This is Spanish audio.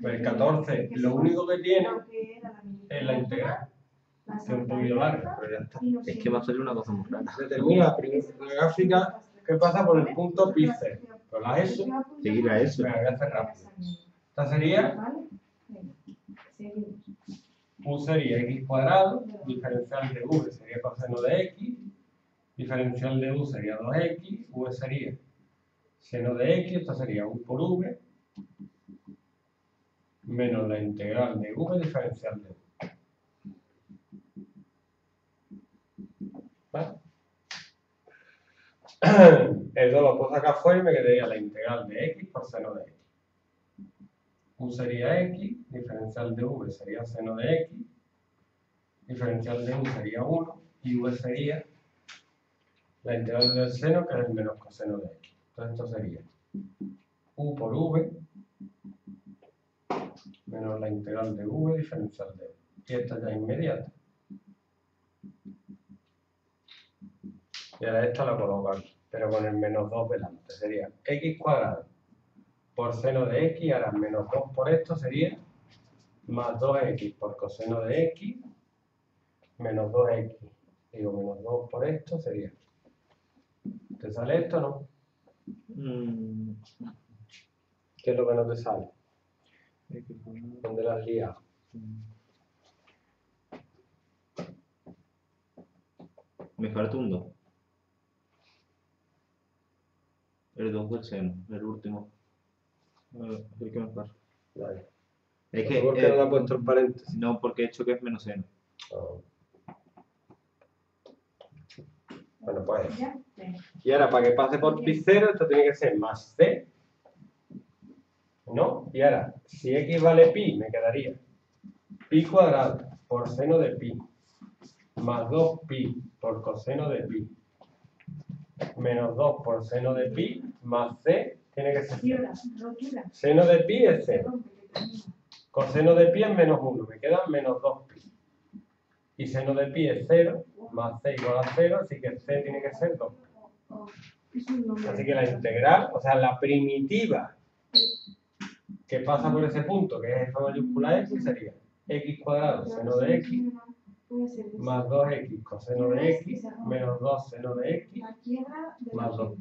Pues 14, lo único que tiene es la integral, que es un poquito larga, pero ya está. Es que va a salir una cosa muy rara. Determina la gráfica que pasa por el punto píxel. Con la S, seguir a S. Venga, voy a hacer rápido. Esta sería U sería x cuadrado, diferencial de v sería coseno de x, diferencial de u sería 2x, v sería seno de x, esto sería u por v, menos la integral de v diferencial de u. ¿Vale? Eso lo puedo sacar fuera y me quedaría la integral de x por seno de x. U sería x, diferencial de v sería seno de x, diferencial de u sería 1, y v sería la integral del seno, que es el menos coseno de x. Entonces esto sería u por v menos la integral de v diferencial de u. Y esta ya es inmediata. Y ahora esta la coloco aquí, pero con el menos 2 delante. Sería x cuadrado por seno de x, ahora menos 2 por esto sería más 2x por coseno de x, menos 2x, digo menos 2 por esto sería. ¿Te sale esto o no? ¿Qué es lo que no te sale? ¿Dónde lo has liado? Me falta un 2. El 2 del seno, el último. El que me falta. Vale. Es que, ¿por qué no lo ha puesto en paréntesis? No, porque he hecho que es menos seno. Oh. Bueno, pues. Y ahora, para que pase por pi0, esto tiene que ser más c. ¿No? Y ahora, si x vale pi, me quedaría pi cuadrado por seno de pi, más 2pi por coseno de pi, menos 2 por seno de pi, más c, tiene que ser c. Seno de pi es 0. Coseno de pi es menos 1, me queda menos 2pi. Y seno de pi es 0, más c igual a 0, así que c tiene que ser 2pi. Así que la integral, o sea, la primitiva que pasa por ese punto, que es f mayúscula x, sería x cuadrado seno de x, más 2x coseno de x, menos 2 seno de x, más 2.